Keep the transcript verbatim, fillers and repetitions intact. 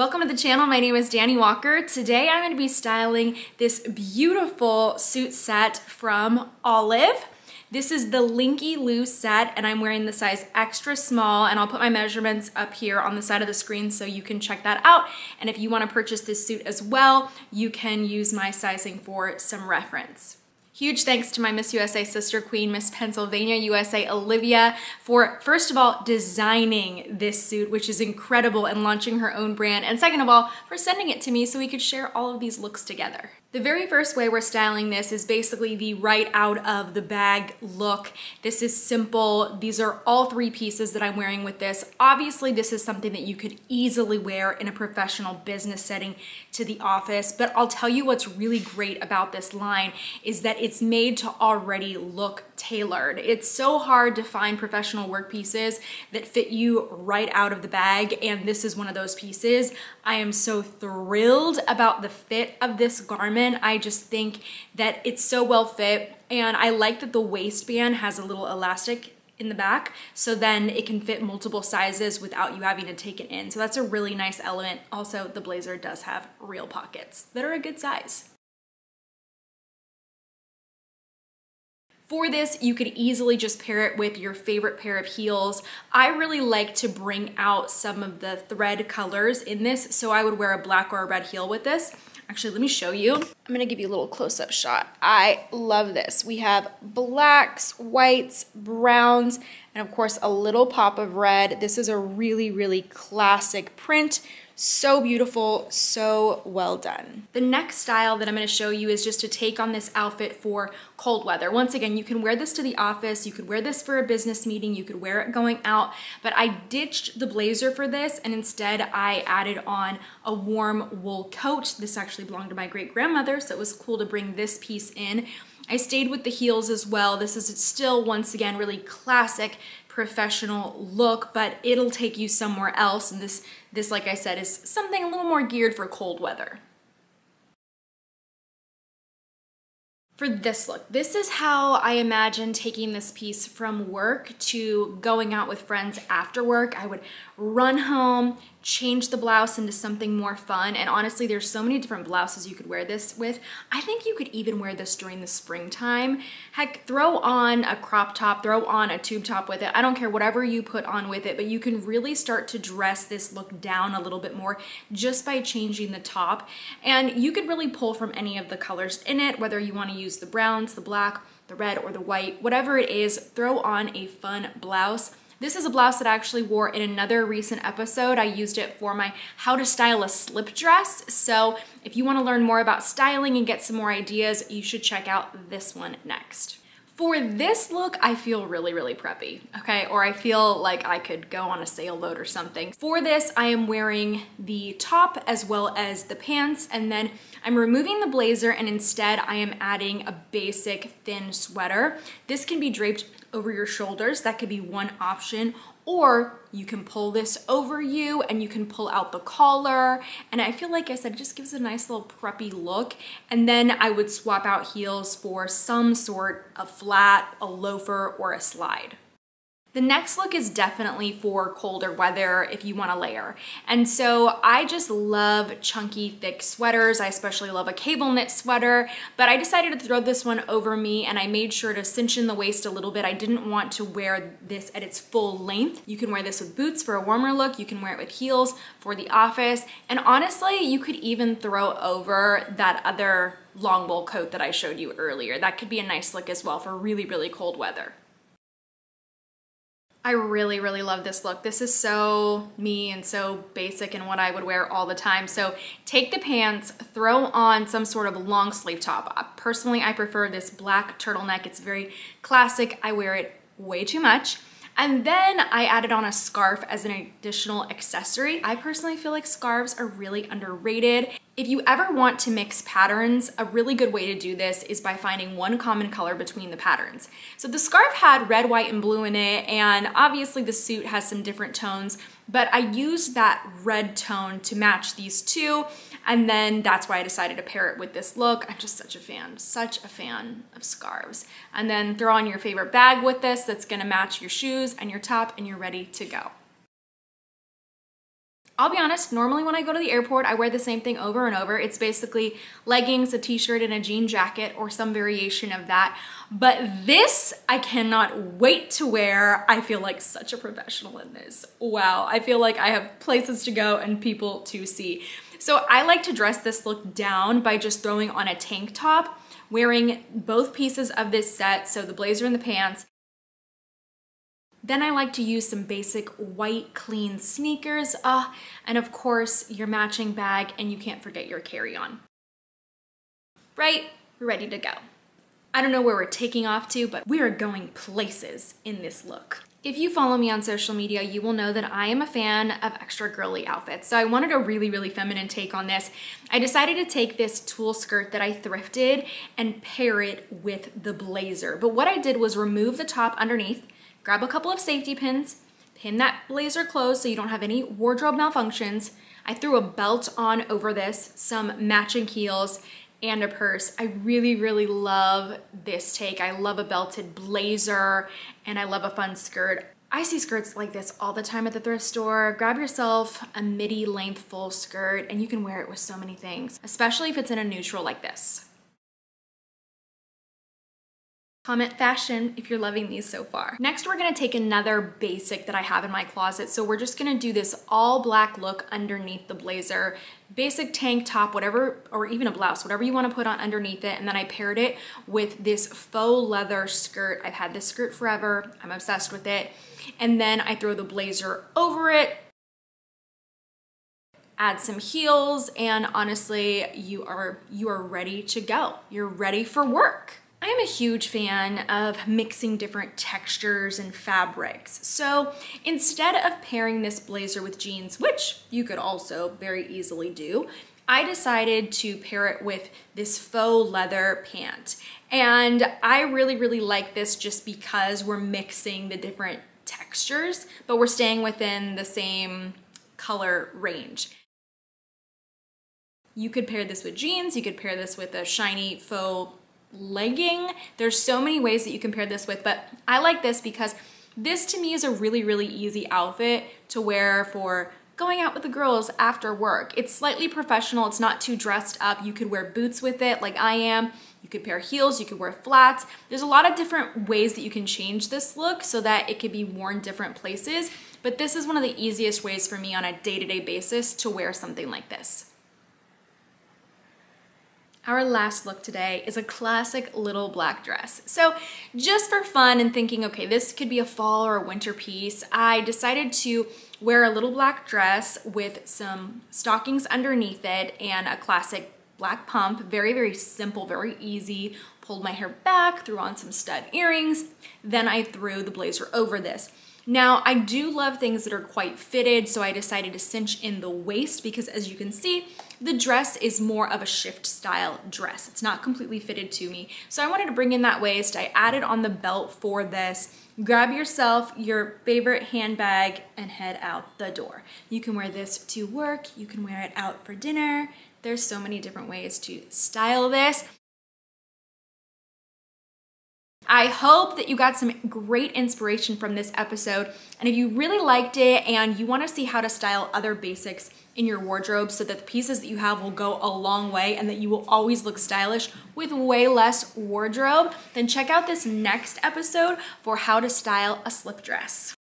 Welcome to the channel. My name is Dani Walker. Today I'm going to be styling this beautiful suit set from Olive. This is the Linky Lou set and I'm wearing the size extra small, and I'll put my measurements up here on the side of the screen so you can check that out. And if you want to purchase this suit as well, you can use my sizing for some reference. Huge thanks to my Miss U S A sister queen, Miss Pennsylvania U S A, Olivia, for first of all designing this suit, which is incredible, and launching her own brand, and second of all for sending it to me so we could share all of these looks together. The very first way we're styling this is basically the right out of the bag look. This is simple. These are all three pieces that I'm wearing with this. Obviously, this is something that you could easily wear in a professional business setting to the office, but I'll tell you what's really great about this line is that it's made to already look tailored. It's so hard to find professional work pieces that fit you right out of the bag, and this is one of those pieces. I am so thrilled about the fit of this garment. I just think that it's so well fit, and I like that the waistband has a little elastic in the back, so then it can fit multiple sizes without you having to take it in. So that's a really nice element. Also, the blazer does have real pockets that are a good size. For this, you could easily just pair it with your favorite pair of heels. I really like to bring out some of the thread colors in this, so I would wear a black or a red heel with this. Actually, let me show you. I'm gonna give you a little close-up shot. I love this. We have blacks, whites, browns, and of course, a little pop of red. This is a really, really classic print. So beautiful, so well done. The next style that I'm gonna show you is just to take on this outfit for cold weather. Once again, you can wear this to the office, you could wear this for a business meeting, you could wear it going out, but I ditched the blazer for this, and instead I added on a warm wool coat. This actually belonged to my great-grandmother, so it was cool to bring this piece in. I stayed with the heels as well. This is still, once again, really classic professional look, but it'll take you somewhere else, and this this like I said is something a little more geared for cold weather. For this look, this is how I imagine taking this piece from work to going out with friends after work. I would run home, change the blouse into something more fun, and honestly, there's so many different blouses you could wear this with. I think you could even wear this during the springtime. Heck, throw on a crop top, throw on a tube top with it. I don't care, whatever you put on with it, but you can really start to dress this look down a little bit more just by changing the top, and you could really pull from any of the colors in it, whether you want to use the browns, the black, the red, or the white. Whatever it is, throw on a fun blouse. This is a blouse that I actually wore in another recent episode. I used it for my how to style a slip dress. So if you want to learn more about styling and get some more ideas, you should check out this one next. For this look, I feel really, really preppy, okay? Or I feel like I could go on a sailboat or something. For this, I am wearing the top as well as the pants, and then I'm removing the blazer, and instead I am adding a basic thin sweater. This can be draped over your shoulders. That could be one option. Or you can pull this over you, and you can pull out the collar. And I feel like I said, it just gives a nice little preppy look. And then I would swap out heels for some sort of flat, a loafer, or a slide. The next look is definitely for colder weather if you want to layer. And so I just love chunky, thick sweaters. I especially love a cable knit sweater, but I decided to throw this one over me, and I made sure to cinch in the waist a little bit. I didn't want to wear this at its full length. You can wear this with boots for a warmer look. You can wear it with heels for the office. And honestly, you could even throw over that other long wool coat that I showed you earlier. That could be a nice look as well for really, really cold weather. I really, really love this look. This is so me and so basic and what I would wear all the time. So take the pants, throw on some sort of long sleeve top. Personally, I prefer this black turtleneck. It's very classic. I wear it way too much. And then I added on a scarf as an additional accessory. I personally feel like scarves are really underrated. If you ever want to mix patterns, a really good way to do this is by finding one common color between the patterns. So the scarf had red, white, and blue in it, and obviously the suit has some different tones, but I used that red tone to match these two, and then that's why I decided to pair it with this look. I'm just such a fan, such a fan of scarves. And then throw on your favorite bag with this that's gonna match your shoes and your top, and you're ready to go. I'll be honest, normally when I go to the airport, I wear the same thing over and over. It's basically leggings, a t-shirt, and a jean jacket or some variation of that. But this, I cannot wait to wear. I feel like such a professional in this. Wow, I feel like I have places to go and people to see. So I like to dress this look down by just throwing on a tank top, wearing both pieces of this set, so the blazer and the pants. Then I like to use some basic white clean sneakers, uh, and of course your matching bag, and you can't forget your carry-on. Right, we're ready to go. I don't know where we're taking off to, but we are going places in this look. If you follow me on social media, you will know that I am a fan of extra girly outfits. So I wanted a really, really feminine take on this. I decided to take this tulle skirt that I thrifted and pair it with the blazer. But what I did was remove the top underneath, grab a couple of safety pins, pin that blazer closed so you don't have any wardrobe malfunctions. I threw a belt on over this, some matching heels, and a purse. I really, really love this take. I love a belted blazer and I love a fun skirt. I see skirts like this all the time at the thrift store. Grab yourself a midi length full skirt and you can wear it with so many things, especially if it's in a neutral like this. Comment fashion if you're loving these so far. Next, we're gonna take another basic that I have in my closet. So we're just gonna do this all black look underneath the blazer, basic tank top, whatever, or even a blouse, whatever you wanna put on underneath it. And then I paired it with this faux leather skirt. I've had this skirt forever. I'm obsessed with it. And then I throw the blazer over it, add some heels, and honestly, you are, you are ready to go. You're ready for work. I am a huge fan of mixing different textures and fabrics. So instead of pairing this blazer with jeans, which you could also very easily do, I decided to pair it with this faux leather pant. And I really, really like this just because we're mixing the different textures, but we're staying within the same color range. You could pair this with jeans, you could pair this with a shiny faux legging. There's so many ways that you can pair this with, but I like this because this to me is a really, really easy outfit to wear for going out with the girls after work. It's slightly professional. It's not too dressed up. You could wear boots with it like I am. You could pair heels. You could wear flats. There's a lot of different ways that you can change this look so that it could be worn different places, but this is one of the easiest ways for me on a day-to-day basis to wear something like this. Our last look today is a classic little black dress. So just for fun and thinking, okay, this could be a fall or a winter piece, I decided to wear a little black dress with some stockings underneath it and a classic black pump. Very, very simple, very easy. Pulled my hair back, threw on some stud earrings, then I threw the blazer over this. Now, I do love things that are quite fitted, so I decided to cinch in the waist because, as you can see, the dress is more of a shift style dress. It's not completely fitted to me. So I wanted to bring in that waist. I added on the belt for this. Grab yourself your favorite handbag and head out the door. You can wear this to work. You can wear it out for dinner. There's so many different ways to style this. I hope that you got some great inspiration from this episode. And if you really liked it and you want to see how to style other basics in your wardrobe so that the pieces that you have will go a long way and that you will always look stylish with way less wardrobe, then check out this next episode for how to style a slip dress.